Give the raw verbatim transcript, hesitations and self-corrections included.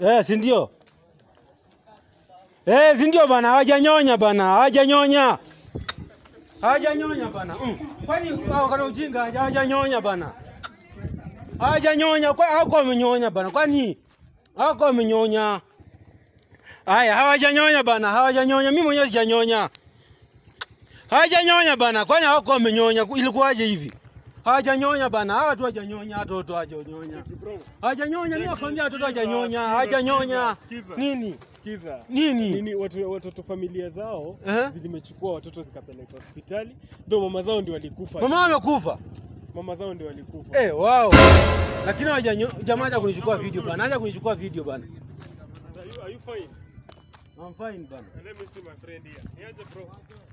Eh, si ndio? Eh, si ndio bana, hajanyonya bana, hajanyonya. Hajanyonya bana. Kwani wao kana ujinga, hajanyonya bana. Hajanyonya, kwa hako amenyonya bana. Kwani hako amenyonya. Haya, hawajanyonya bana, hawajanyonya. Mimi mwenyewe sijanyonya. Hawajanyonya bana, kwani hako amenyonya. Ilikuwaje hivi? Hajanyonya bana, hawa tu hajanyonya, watoto hajanyonya. Hajanyonya, mimi nakwambia watoto hajanyonya, hajanyonya. Nini? Sikiza. Nini? Nini watu watoto familia zao zilimechukua watoto zikapeleka hospitali. Ndio mama zao ndio walikufa. Mama amekufa. Mama zao ndio walikufa. Eh, wao. Lakini hajanyonya jamaa haja kunichukua video bana. Haja kunichukua video bana. Are you fine? I'm fine bana. Let me see my friend here. Niaje bro.